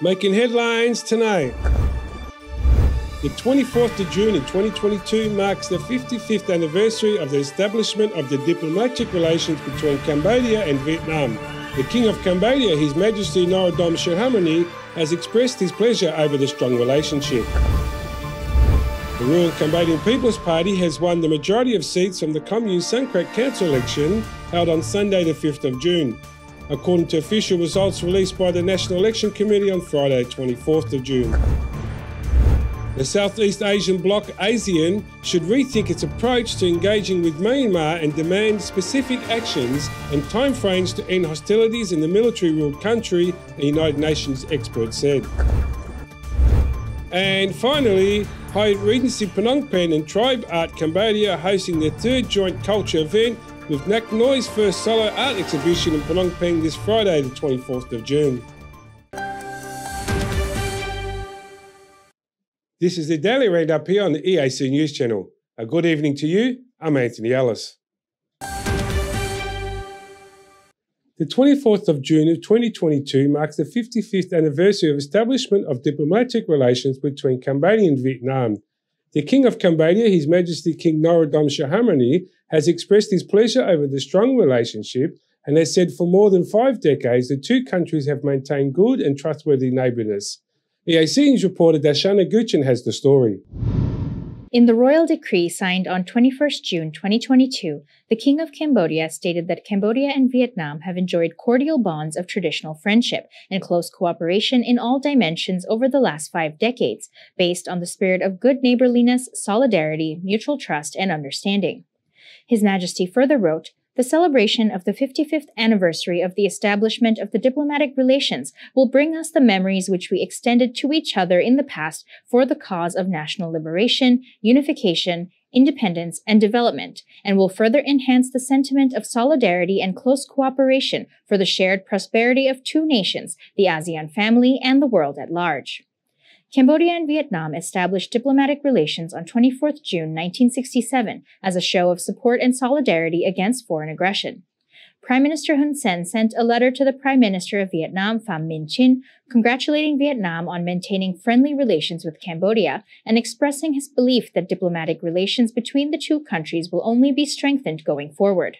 Making headlines tonight. The 24th of June in 2022 marks the 55th anniversary of the establishment of the diplomatic relations between Cambodia and Vietnam. The King of Cambodia, His Majesty Norodom Sihamoni, has expressed his pleasure over the strong relationship. The ruling Cambodian People's Party has won the majority of seats from the Commune Songkrak Council election held on Sunday the 5th of June, according to official results released by the National Election Committee on Friday 24th of June. The Southeast Asian bloc, ASEAN, should rethink its approach to engaging with Myanmar and demand specific actions and timeframes to end hostilities in the military-ruled country, the United Nations expert said. And finally, Hyatt Regency Phnom Penh and Tribe Art Cambodia are hosting their third joint culture event with Nak Noy's first solo art exhibition in Phnom Penh this Friday, the 24th of June. This is the Daily Roundup here on the EAC News channel. A good evening to you. I'm Anthony Ellis. The 24th of June of 2022 marks the 55th anniversary of establishment of diplomatic relations between Cambodia and Vietnam. The King of Cambodia, His Majesty King Norodom Sihamoni, has expressed his pleasure over the strong relationship and has said for more than 5 decades the two countries have maintained good and trustworthy neighbourliness. EAC News reporter Darshana Gochen has the story. In the royal decree signed on 21st June 2022, the King of Cambodia stated that Cambodia and Vietnam have enjoyed cordial bonds of traditional friendship and close cooperation in all dimensions over the last 5 decades, based on the spirit of good neighborliness, solidarity, mutual trust, and understanding. His Majesty further wrote, "The celebration of the 55th anniversary of the establishment of the diplomatic relations will bring us the memories which we extended to each other in the past for the cause of national liberation, unification, independence, and development, and will further enhance the sentiment of solidarity and close cooperation for the shared prosperity of two nations, the ASEAN family, and the world at large." Cambodia and Vietnam established diplomatic relations on 24th June 1967 as a show of support and solidarity against foreign aggression. Prime Minister Hun Sen sent a letter to the Prime Minister of Vietnam, Pham Minh Chinh, congratulating Vietnam on maintaining friendly relations with Cambodia and expressing his belief that diplomatic relations between the two countries will only be strengthened going forward.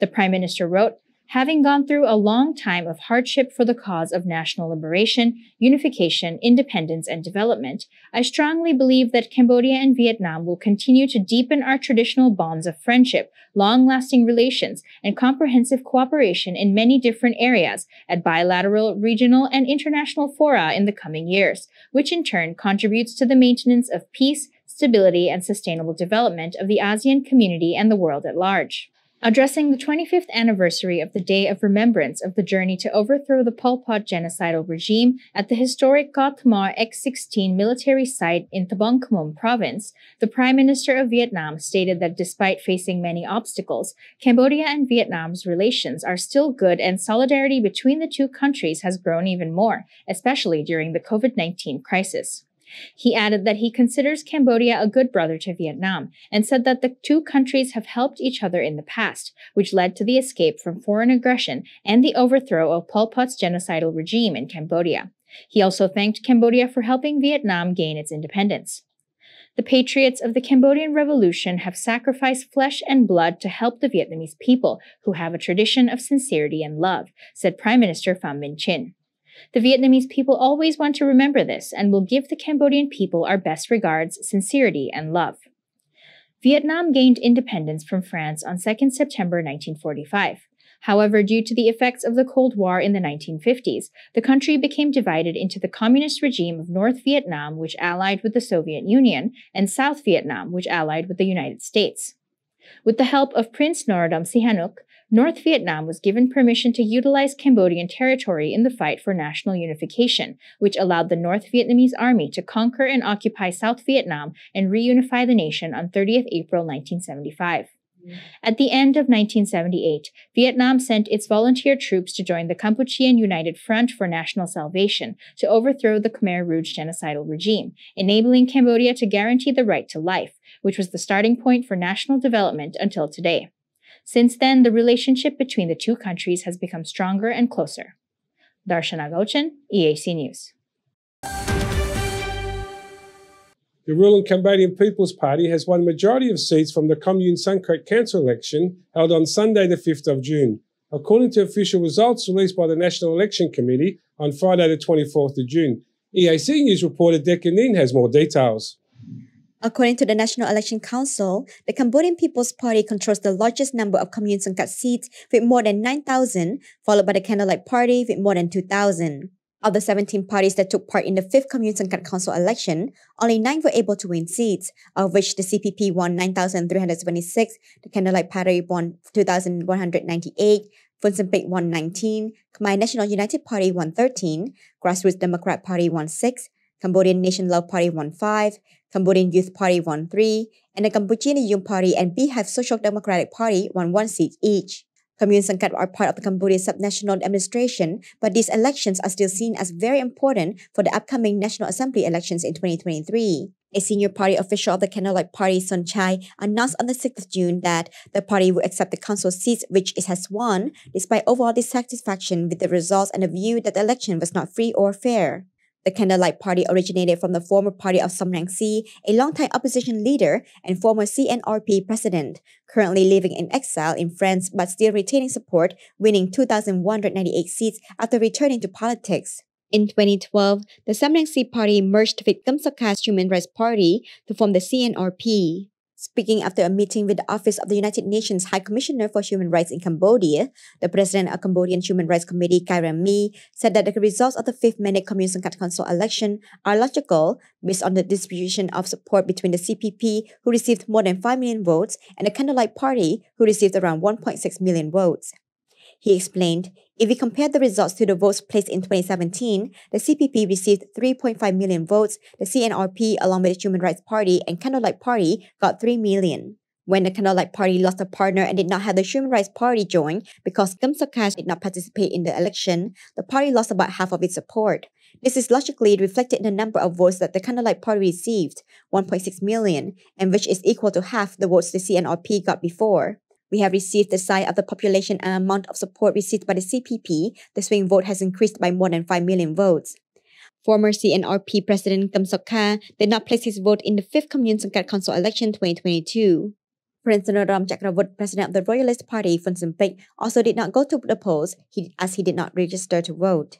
The Prime Minister wrote, "Having gone through a long time of hardship for the cause of national liberation, unification, independence, and development, I strongly believe that Cambodia and Vietnam will continue to deepen our traditional bonds of friendship, long-lasting relations, and comprehensive cooperation in many different areas at bilateral, regional, and international fora in the coming years, which in turn contributes to the maintenance of peace, stability, and sustainable development of the ASEAN community and the world at large." Addressing the 25th anniversary of the Day of Remembrance of the journey to overthrow the Pol Pot genocidal regime at the historic Kat Ma X-16 military site in Tbong Khmum province, the Prime Minister of Vietnam stated that despite facing many obstacles, Cambodia and Vietnam's relations are still good and solidarity between the two countries has grown even more, especially during the COVID-19 crisis. He added that he considers Cambodia a good brother to Vietnam and said that the two countries have helped each other in the past, which led to the escape from foreign aggression and the overthrow of Pol Pot's genocidal regime in Cambodia. He also thanked Cambodia for helping Vietnam gain its independence. "The patriots of the Cambodian Revolution have sacrificed flesh and blood to help the Vietnamese people, who have a tradition of sincerity and love," said Prime Minister Pham Minh Chinh. "The Vietnamese people always want to remember this and will give the Cambodian people our best regards, sincerity, and love." Vietnam gained independence from France on 2nd September 1945. However, due to the effects of the Cold War in the 1950s, the country became divided into the communist regime of North Vietnam, which allied with the Soviet Union, and South Vietnam, which allied with the United States. With the help of Prince Norodom Sihanouk, North Vietnam was given permission to utilize Cambodian territory in the fight for national unification, which allowed the North Vietnamese army to conquer and occupy South Vietnam and reunify the nation on 30th April 1975. At the end of 1978, Vietnam sent its volunteer troops to join the Kampuchean United Front for National Salvation to overthrow the Khmer Rouge genocidal regime, enabling Cambodia to guarantee the right to life, which was the starting point for national development until today. Since then, the relationship between the two countries has become stronger and closer. Darshana Gochen, EAC News. The ruling Cambodian People's Party has won majority of seats from the Commune Songkran Council election held on Sunday the 5th of June, according to official results released by the National Election Committee on Friday the 24th of June. EAC News reporter Dechanin has more details. According to the National Election Council, the Cambodian People's Party controls the largest number of Commune Songkran seats with more than 9,000, followed by the Candlelight Party with more than 2,000. Of the 17 parties that took part in the 5th Commune Songkran Council election, only 9 were able to win seats, of which the CPP won 9,326, the Candlelight Party won 2,198, Funsenpeng won 19, Khmer National United Party won 13, Grassroots Democrat Party won 6, Cambodian Nation Love Party won 5, Cambodian Youth Party won 3, and the Kampuchean Youth Party and Beehive Social Democratic Party won 1 seat each. Commune Songkran are part of the Cambodia Subnational Administration, but these elections are still seen as very important for the upcoming National Assembly elections in 2023. A senior party official of the Candlelight Party, Son Chai, announced on the 6th of June that the party will accept the council seats which it has won, despite overall dissatisfaction with the results and the view that the election was not free or fair. The Candlelight Party originated from the former party of Sam Rainsy, a longtime opposition leader and former CNRP president, currently living in exile in France but still retaining support, winning 2,198 seats after returning to politics. In 2012, the Sam Rainsy Party merged with Kem Sokha's Human Rights Party to form the CNRP. Speaking after a meeting with the Office of the United Nations High Commissioner for Human Rights in Cambodia, the President of Cambodian Human Rights Committee, Kairam Mi, said that the results of the 5th Manic Commune Songkran Council election are logical based on the distribution of support between the CPP, who received more than 5 million votes, and the Candlelight Party, who received around 1.6 million votes. He explained, if we compare the results to the votes placed in 2017, the CPP received 3.5 million votes, the CNRP along with the Human Rights Party and Candlelight Party got 3 million. When the Candlelight Party lost a partner and did not have the Human Rights Party join because Kem Sokha did not participate in the election, the party lost about half of its support. This is logically reflected in the number of votes that the Candlelight Party received, 1.6 million, and which is equal to half the votes the CNRP got before. We have received the size of the population and amount of support received by the CPP. The swing vote has increased by more than 5 million votes. Former CNRP President Kem Sokha did not place his vote in the 5th Commune Songkran Council election 2022. Prince Norodom Sihamoni, President of the Royalist Party, Funsenpeng, also did not go to the polls as he did not register to vote.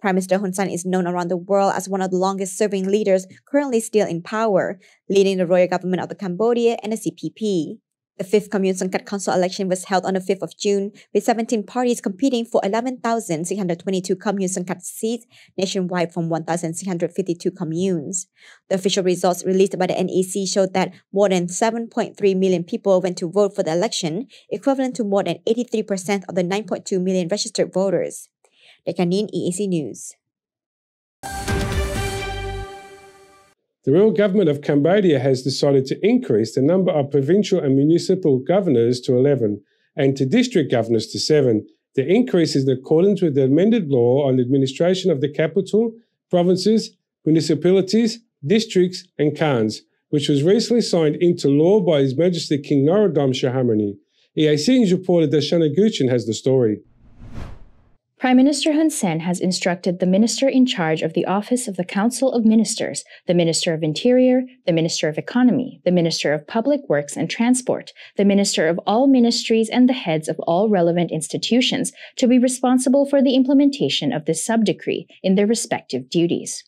Prime Minister Hun Sen is known around the world as one of the longest-serving leaders currently still in power, leading the royal government of the Cambodia and the CPP. The 5th Commune Songkran Council election was held on the 5th of June, with 17 parties competing for 11,622 Commune Songkran seats nationwide from 1,652 communes. The official results released by the NEC showed that more than 7.3 million people went to vote for the election, equivalent to more than 83% of the 9.2 million registered voters. Dechanin, EAC News. The Royal Government of Cambodia has decided to increase the number of provincial and municipal governors to 11 and to district governors to 7. The increase is in accordance with the amended law on the administration of the capital, provinces, municipalities, districts and khans, which was recently signed into law by His Majesty King Norodom Sihamoni. EAC's reporter Darshana Gochen has the story. Prime Minister Hun Sen has instructed the minister in charge of the Office of the Council of Ministers, the Minister of Interior, the Minister of Economy, the Minister of Public Works and Transport, the Minister of all ministries and the heads of all relevant institutions to be responsible for the implementation of this sub-decree in their respective duties.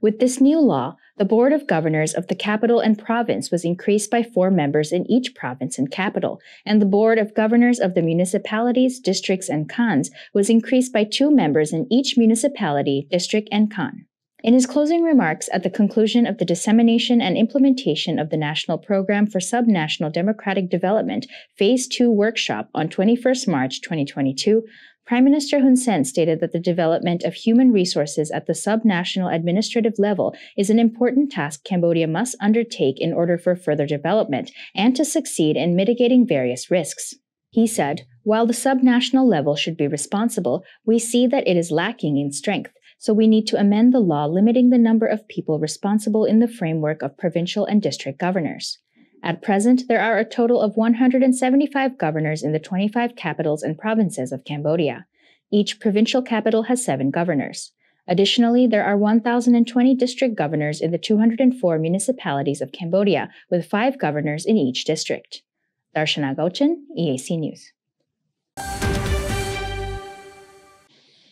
With this new law, the Board of Governors of the capital and province was increased by 4 members in each province and capital, and the Board of Governors of the municipalities, districts, and khans was increased by 2 members in each municipality, district, and khan. In his closing remarks at the conclusion of the dissemination and implementation of the National Program for Subnational Democratic Development Phase 2 workshop on 21st March 2022, Prime Minister Hun Sen stated that the development of human resources at the subnational administrative level is an important task Cambodia must undertake in order for further development and to succeed in mitigating various risks. He said, "While the subnational level should be responsible, we see that it is lacking in strength, so we need to amend the law limiting the number of people responsible in the framework of provincial and district governors." At present, there are a total of 175 governors in the 25 capitals and provinces of Cambodia. Each provincial capital has 7 governors. Additionally, there are 1,020 district governors in the 204 municipalities of Cambodia, with 5 governors in each district. Darshana Gochen, EAC News.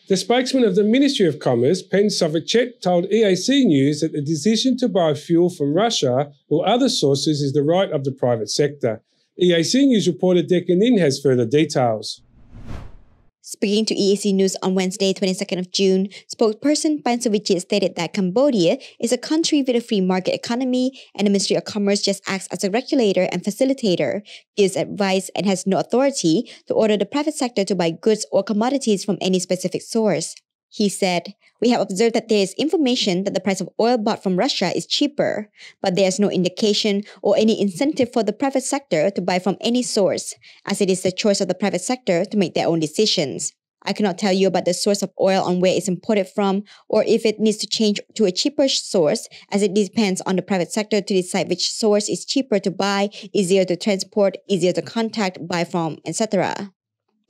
The spokesman of the Ministry of Commerce, Pen Sovicheat, told EAC News that the decision to buy fuel from Russia or other sources is the right of the private sector. EAC News reporter Dechanin has further details. Speaking to EAC News on Wednesday, 22nd of June, spokesperson Pen Sovicheat stated that Cambodia is a country with a free market economy and the Ministry of Commerce just acts as a regulator and facilitator, gives advice and has no authority to order the private sector to buy goods or commodities from any specific source. He said, "We have observed that there is information that the price of oil bought from Russia is cheaper, but there is no indication or any incentive for the private sector to buy from any source, as it is the choice of the private sector to make their own decisions. I cannot tell you about the source of oil on where it's imported from or if it needs to change to a cheaper source, as it depends on the private sector to decide which source is cheaper to buy, easier to transport, easier to contact, buy from, etc."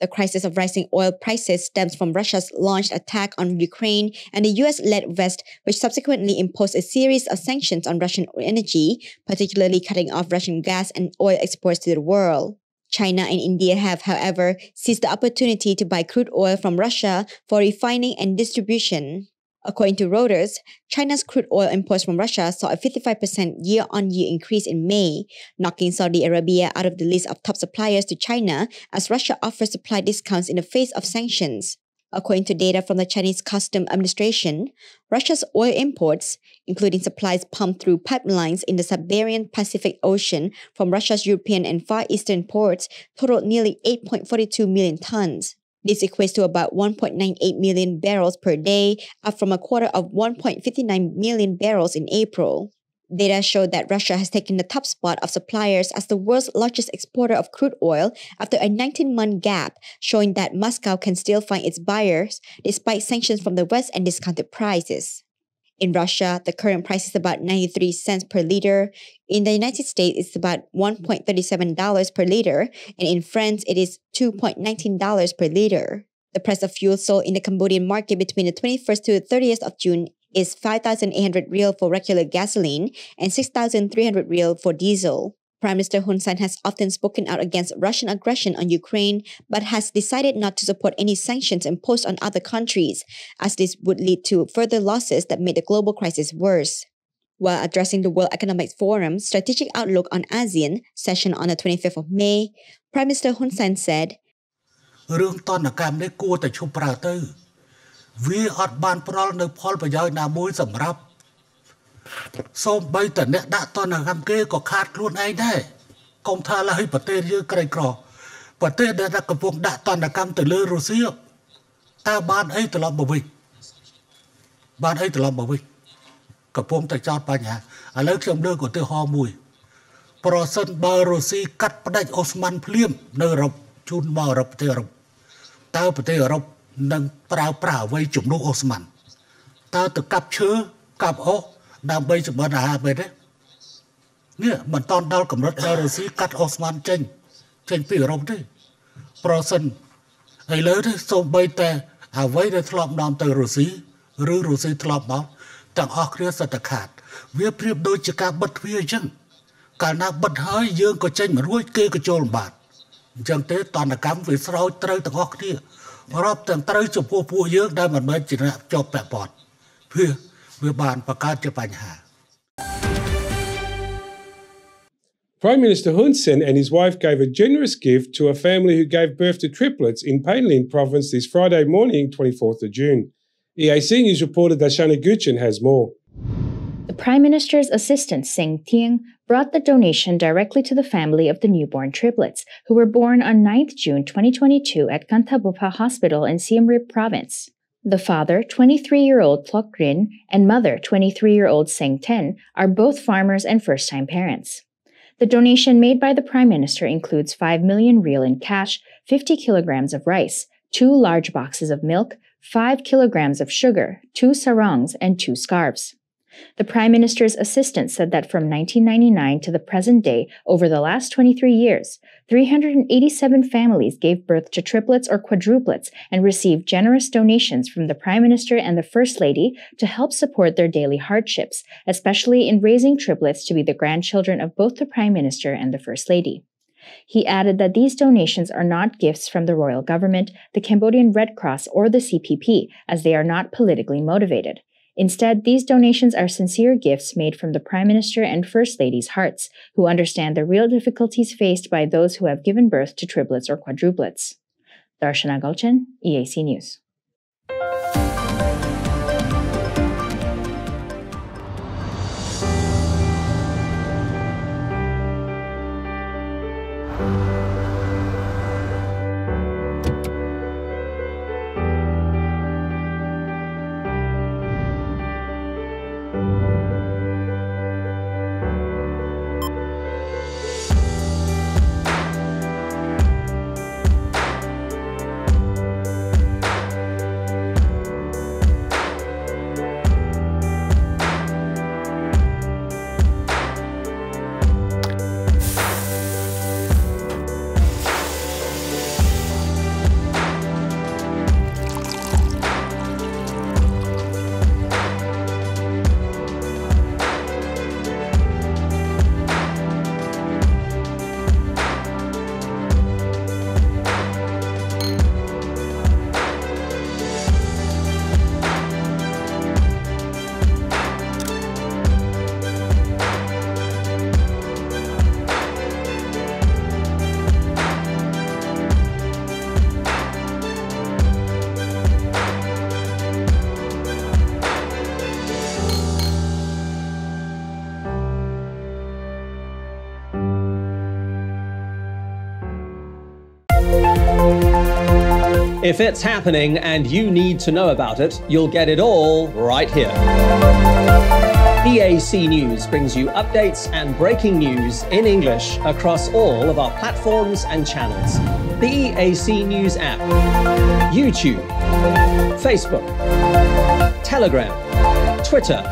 The crisis of rising oil prices stems from Russia's launched attack on Ukraine and the US-led West, which subsequently imposed a series of sanctions on Russian energy, particularly cutting off Russian gas and oil exports to the world. China and India have, however, seized the opportunity to buy crude oil from Russia for refining and distribution. According to Reuters, China's crude oil imports from Russia saw a 55% year-on-year increase in May, knocking Saudi Arabia out of the list of top suppliers to China as Russia offers supply discounts in the face of sanctions. According to data from the Chinese Customs Administration, Russia's oil imports, including supplies pumped through pipelines in the Siberian Pacific Ocean from Russia's European and Far Eastern ports, totaled nearly 8.42 million tons. This equates to about 1.98 million barrels per day, up from a quarter of 1.59 million barrels in April. Data showed that Russia has taken the top spot of suppliers as the world's largest exporter of crude oil after a 19-month gap, showing that Moscow can still find its buyers despite sanctions from the West and discounted prices. In Russia, the current price is about 93 cents per liter. In the United States, it's about $1.37 per liter. And in France, it is $2.19 per liter. The price of fuel sold in the Cambodian market between the 21st to the 30th of June is 5,800 Riel for regular gasoline and 6,300 Riel for diesel. Prime Minister Hun Sen has often spoken out against Russian aggression on Ukraine, but has decided not to support any sanctions imposed on other countries, as this would lead to further losses that made the global crisis worse. While addressing the World Economic Forum's Strategic Outlook on ASEAN session on the 25th of May, Prime Minister Hun Sen said, Prime Minister Hun Sen and his wife gave a generous gift to a family who gave birth to triplets in Painlin province this Friday morning, 24th of June. EAC News reporter Darshana Gochen has more. The Prime Minister's assistant, Seng Thieng, brought the donation directly to the family of the newborn triplets, who were born on 9th June 2022 at Kantabupa Hospital in Siem Reap province. The father, 23-year-old Tlok Rin, and mother, 23-year-old Seng Ten, are both farmers and first-time parents. The donation made by the Prime Minister includes 5 million riel in cash, 50 kilograms of rice, 2 large boxes of milk, 5 kilograms of sugar, 2 sarongs, and 2 scarves. The Prime Minister's assistant said that from 1999 to the present day, over the last 23 years, 387 families gave birth to triplets or quadruplets and received generous donations from the Prime Minister and the First Lady to help support their daily hardships, especially in raising triplets to be the grandchildren of both the Prime Minister and the First Lady. He added that these donations are not gifts from the royal government, the Cambodian Red Cross, or the CPP, as they are not politically motivated. Instead, these donations are sincere gifts made from the Prime Minister and First Lady's hearts, who understand the real difficulties faced by those who have given birth to triplets or quadruplets. Darshana Gochen, EAC News. If it's happening and you need to know about it, you'll get it all right here. EAC News brings you updates and breaking news in English across all of our platforms and channels. The EAC News app, YouTube, Facebook, Telegram, Twitter,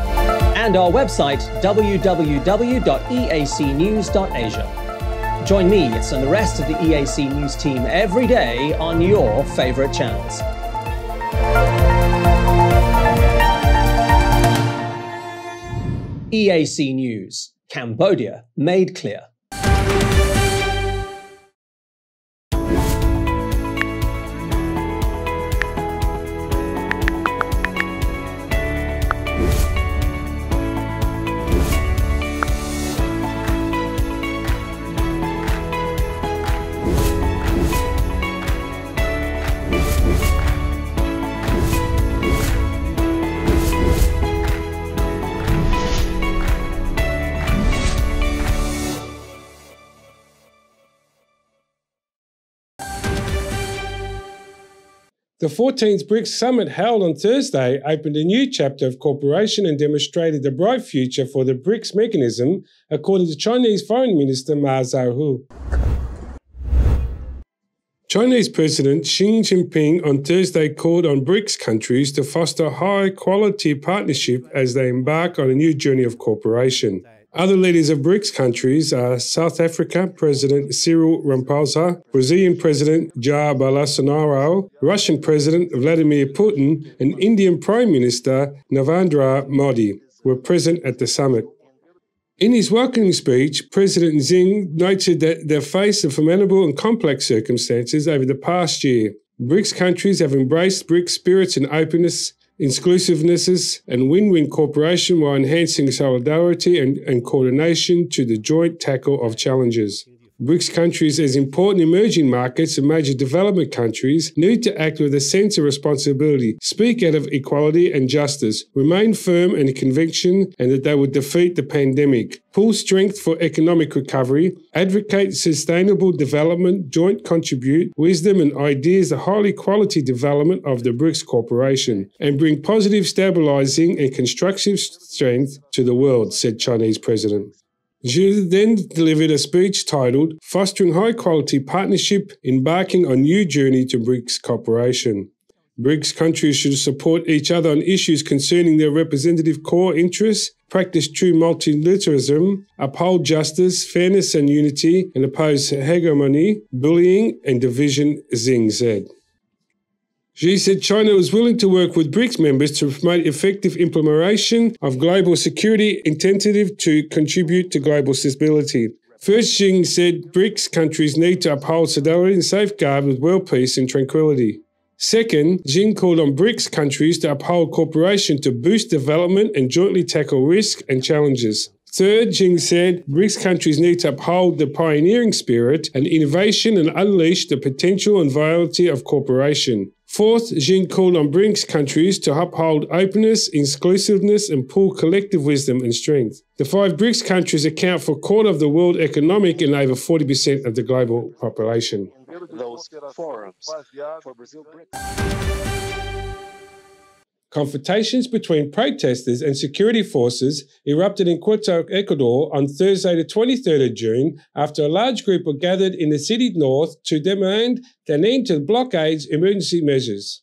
and our website www.eacnews.asia. Join me and the rest of the EAC News team every day on your favorite channels. EAC News, Cambodia made clear. The 14th BRICS Summit held on Thursday opened a new chapter of cooperation and demonstrated a bright future for the BRICS mechanism, according to Chinese Foreign Minister Ma Zhehu. Chinese President Xi Jinping on Thursday called on BRICS countries to foster high-quality partnership as they embark on a new journey of cooperation. Other leaders of BRICS countries are South Africa President Cyril Ramaphosa, Brazilian President Jair Bolsonaro, Russian President Vladimir Putin, and Indian Prime Minister Narendra Modi were present at the summit. In his welcoming speech, President Xi noted that they've faced the formidable and complex circumstances over the past year. BRICS countries have embraced BRICS spirits and openness, inclusivenesses and win-win cooperation while enhancing solidarity and coordination to the joint tackle of challenges. BRICS countries as important emerging markets and major development countries need to act with a sense of responsibility, speak out of equality and justice, remain firm in the conviction and that they will defeat the pandemic, pull strength for economic recovery, advocate sustainable development, joint contribute wisdom and ideas to highly quality development of the BRICS Corporation, and bring positive, stabilising and constructive strength to the world, said Chinese President. Xi then delivered a speech titled, Fostering High Quality Partnership, Embarking on New Journey to BRICS Cooperation. BRICS countries should support each other on issues concerning their representative core interests, practice true multilateralism, uphold justice, fairness and unity, and oppose hegemony, bullying and division, Xing said. Xi said China was willing to work with BRICS members to promote effective implementation of global security initiative to contribute to global stability. First, Xi said BRICS countries need to uphold solidarity and safeguard with world peace and tranquility. Second, Xi called on BRICS countries to uphold cooperation to boost development and jointly tackle risks and challenges. Third, Xi said BRICS countries need to uphold the pioneering spirit and innovation and unleash the potential and vitality of cooperation. Fourth, Xi called on BRICS countries to uphold openness, inclusiveness and pool collective wisdom and strength. The five BRICS countries account for a quarter of the world economic and over 40% of the global population. Those forums for Brazil BRICS. Confrontations between protesters and security forces erupted in Quito, Ecuador on Thursday the 23rd of June after a large group were gathered in the city north to demand the need to blockade emergency measures.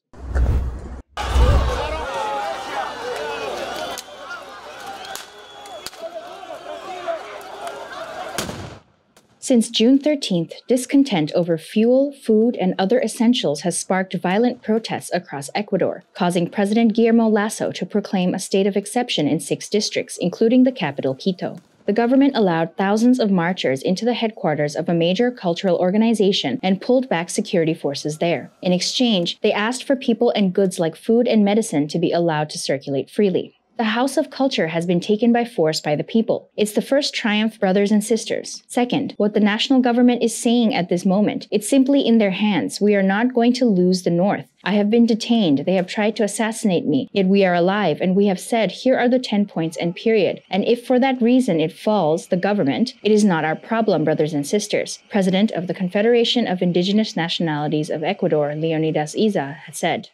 Since June 13th, discontent over fuel, food, and other essentials has sparked violent protests across Ecuador, causing President Guillermo Lasso to proclaim a state of exception in 6 districts, including the capital, Quito. The government allowed thousands of marchers into the headquarters of a major cultural organization and pulled back security forces there. In exchange, they asked for people and goods like food and medicine to be allowed to circulate freely. The House of Culture has been taken by force by the people. It's the first triumph, brothers and sisters. Second, what the national government is saying at this moment, it's simply in their hands. We are not going to lose the North. I have been detained. They have tried to assassinate me. Yet we are alive, and we have said, here are the 10 points and period. And if for that reason it falls, the government, it is not our problem, brothers and sisters, President of the Confederation of Indigenous Nationalities of Ecuador, Leonidas Iza, had said.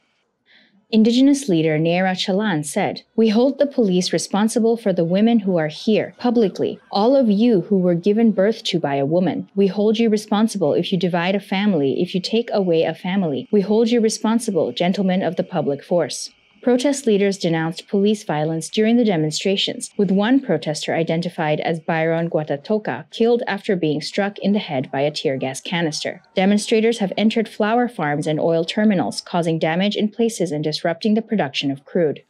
Indigenous leader Neera Chalan said, "We hold the police responsible for the women who are here, publicly. All of you who were given birth to by a woman. We hold you responsible if you divide a family, if you take away a family. We hold you responsible, gentlemen of the public force." Protest leaders denounced police violence during the demonstrations, with one protester identified as Byron Guatatoca killed after being struck in the head by a tear gas canister. Demonstrators have entered flower farms and oil terminals, causing damage in places and disrupting the production of crude.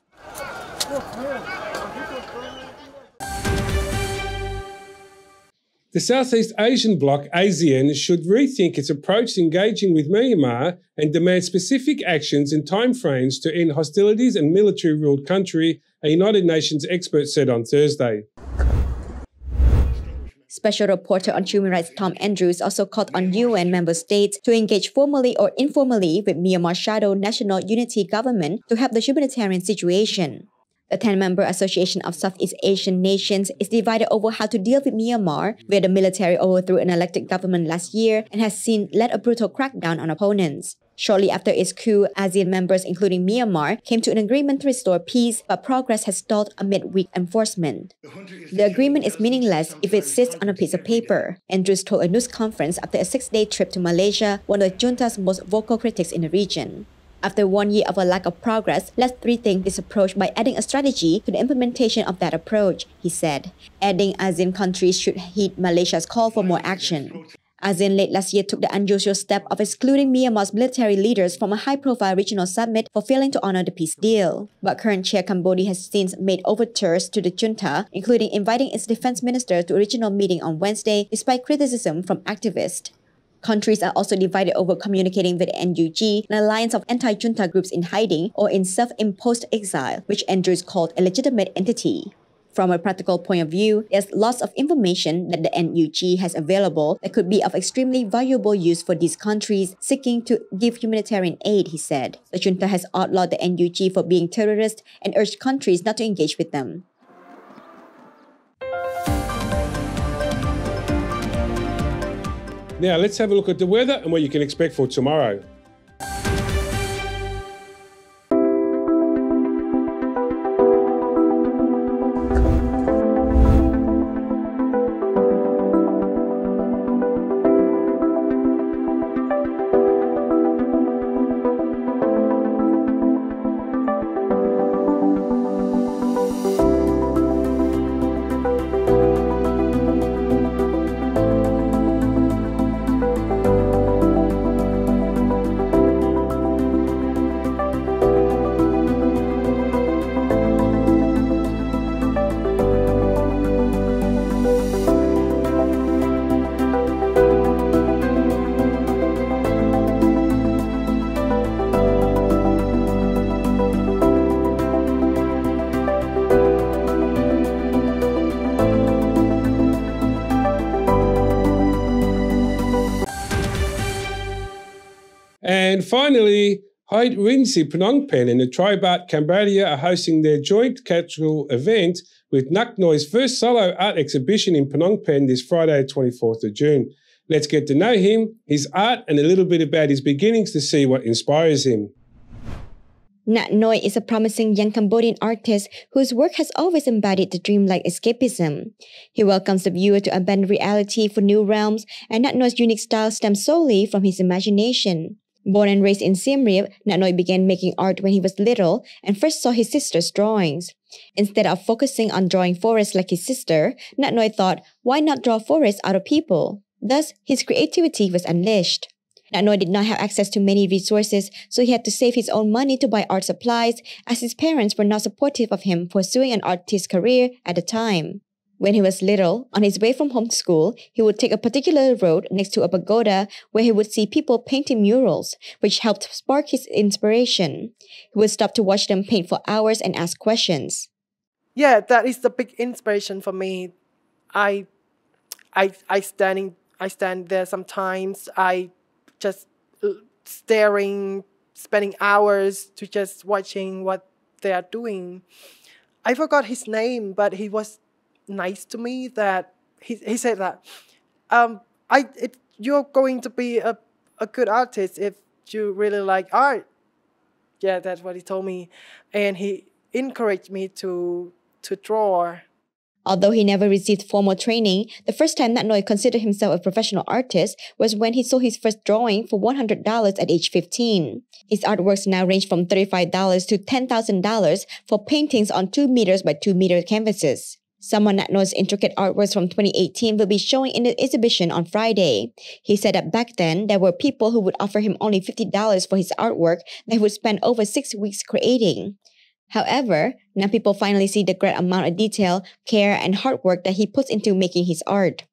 The Southeast Asian bloc, ASEAN, should rethink its approach to engaging with Myanmar and demand specific actions and timeframes to end hostilities and military-ruled country, a United Nations expert said on Thursday. Special Rapporteur on Human Rights Tom Andrews also called on UN member states to engage formally or informally with Myanmar's shadow national unity government to help the humanitarian situation. The 10-member Association of Southeast Asian Nations is divided over how to deal with Myanmar, where the military overthrew an elected government last year and has led a brutal crackdown on opponents. Shortly after its coup, ASEAN members, including Myanmar, came to an agreement to restore peace, but progress has stalled amid weak enforcement. The agreement is meaningless if it sits on a piece of paper, Andrews told a news conference after a 6-day trip to Malaysia, one of the junta's most vocal critics in the region. After 1 year of a lack of progress, let's rethink this approach by adding a strategy to the implementation of that approach, he said, adding ASEAN countries should heed Malaysia's call for more action. ASEAN late last year took the unusual step of excluding Myanmar's military leaders from a high-profile regional summit for failing to honor the peace deal. But current chair Cambodia has since made overtures to the junta, including inviting its defense minister to a regional meeting on Wednesday, despite criticism from activists. Countries are also divided over communicating with NUG, an alliance of anti-junta groups in hiding or in self-imposed exile, which Andrews called a legitimate entity. From a practical point of view, there's lots of information that the NUG has available that could be of extremely valuable use for these countries seeking to give humanitarian aid, he said. The junta has outlawed the NUG for being terrorists and urged countries not to engage with them. Now let's have a look at the weather and what you can expect for tomorrow. And finally, Hyatt Regency Phnom Penh and the Tribe Art Cambodia are hosting their joint cultural event with Nak Noy's first solo art exhibition in Phnom Penh this Friday, 24th of June. Let's get to know him, his art, and a little bit about his beginnings to see what inspires him. Nak Noy is a promising young Cambodian artist whose work has always embodied the dreamlike escapism. He welcomes the viewer to abandon reality for new realms, and Nak Noy's unique style stems solely from his imagination. Born and raised in Siem Reap, Nak Noy began making art when he was little and first saw his sister's drawings. Instead of focusing on drawing forests like his sister, Nak Noy thought, why not draw forests out of people? Thus, his creativity was unleashed. Nak Noy did not have access to many resources, so he had to save his own money to buy art supplies, as his parents were not supportive of him pursuing an artist's career at the time. When he was little, on his way from home to school, he would take a particular road next to a pagoda where he would see people painting murals, which helped spark his inspiration. He would stop to watch them paint for hours and ask questions. Yeah, that is the big inspiration for me. I stand there sometimes. I just staring, spending hours to just watching what they are doing. I forgot his name, but he was nice to me that he said that you're going to be a good artist if you really like art. Yeah, that's what he told me, and he encouraged me to draw. Although he never received formal training, the first time Nak Noy considered himself a professional artist was when he sold his first drawing for $100 at age 15. His artworks now range from $35 to $10,000 for paintings on 2 meters by 2 meter canvases. Some of Nak Noy's intricate artworks from 2018 will be showing in the exhibition on Friday. He said that back then, there were people who would offer him only $50 for his artwork that he would spend over 6 weeks creating. However, now people finally see the great amount of detail, care, and hard work that he puts into making his art.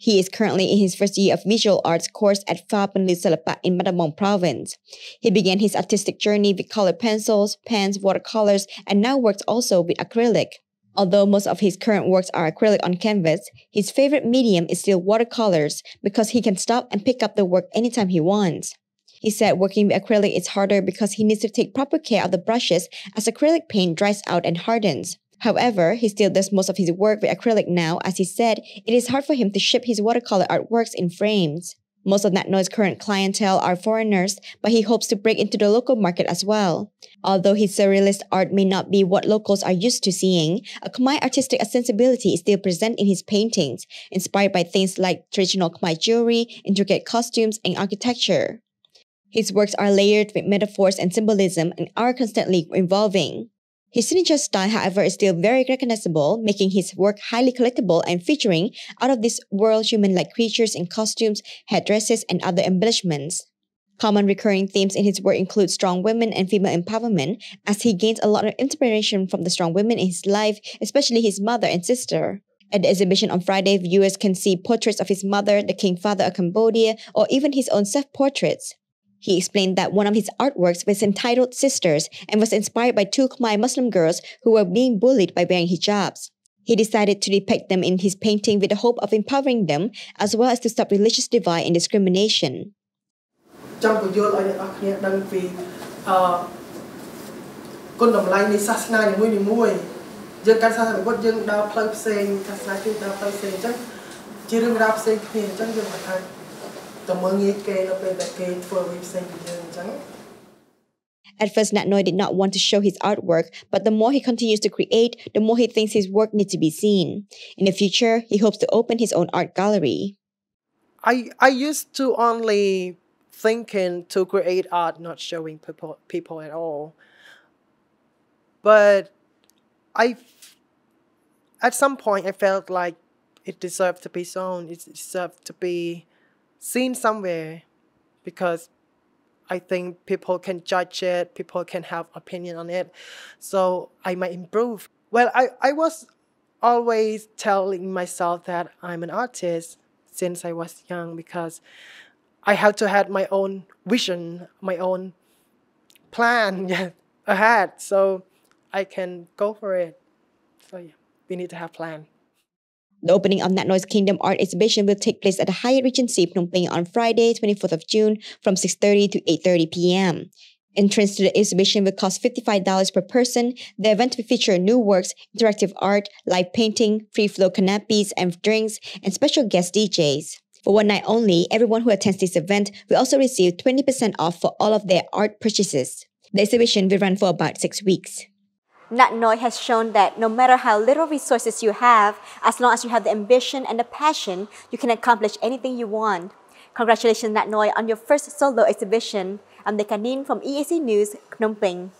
He is currently in his first year of visual arts course at Pham Minh Chinh in Matabang Province. He began his artistic journey with colored pencils, pens, watercolors, and now works also with acrylic. Although most of his current works are acrylic on canvas, his favorite medium is still watercolors because he can stop and pick up the work anytime he wants. He said working with acrylic is harder because he needs to take proper care of the brushes as acrylic paint dries out and hardens. However, he still does most of his work with acrylic now. As he said, it is hard for him to ship his watercolor artworks in frames. Most of Nak Noy's current clientele are foreigners, but he hopes to break into the local market as well. Although his surrealist art may not be what locals are used to seeing, a Khmer artistic sensibility is still present in his paintings, inspired by things like traditional Khmer jewelry, intricate costumes, and architecture. His works are layered with metaphors and symbolism and are constantly evolving. His signature style, however, is still very recognizable, making his work highly collectible and featuring out-of-this-world human-like creatures in costumes, headdresses, and other embellishments. Common recurring themes in his work include strong women and female empowerment, as he gains a lot of inspiration from the strong women in his life, especially his mother and sister. At the exhibition on Friday, viewers can see portraits of his mother, the King Father of Cambodia, or even his own self-portraits. He explained that one of his artworks was entitled Sisters and was inspired by two Khmer Muslim girls who were being bullied by wearing hijabs. He decided to depict them in his painting with the hope of empowering them, as well as to stop religious divide and discrimination. At first, Nak Noy did not want to show his artwork, but the more he continues to create, the more he thinks his work needs to be seen. In the future, he hopes to open his own art gallery. I used to only thinking to create art, not showing people at all. But at some point, I felt like it deserved to be shown. It deserved to be seen somewhere, because I think people can judge it, people can have opinion on it, so I might improve. Well, I was always telling myself that I'm an artist since I was young, because I had to have my own vision, my own plan ahead, so I can go for it. So yeah, we need to have a plan. The opening of Nak Noy's Kingdom Art Exhibition will take place at the Hyatt Regency Phnom Penh on Friday, 24th of June from 6:30 to 8:30 p.m. Entrance to the exhibition will cost $55 per person. The event will feature new works, interactive art, live painting, free-flow canapes and drinks, and special guest DJs. For one night only, everyone who attends this event will also receive 20% off for all of their art purchases. The exhibition will run for about 6 weeks. Nak Noy has shown that no matter how little resources you have, as long as you have the ambition and the passion, you can accomplish anything you want. Congratulations, Nak Noy, on your first solo exhibition. I'm Dechanin from EAC News, Phnom Penh.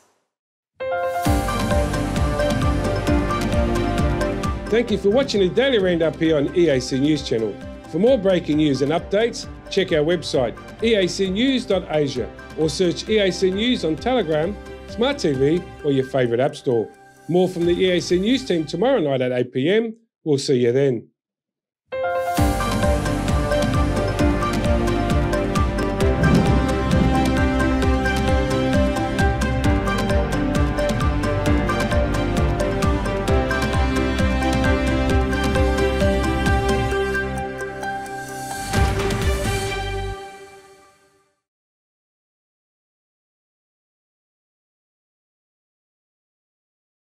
Thank you for watching the Daily Roundup here on EAC News Channel. For more breaking news and updates, check our website, eacnews.asia, or search EAC News on Telegram, Smart TV, or your favourite app store. More from the EAC News team tomorrow night at 8 p.m. We'll see you then.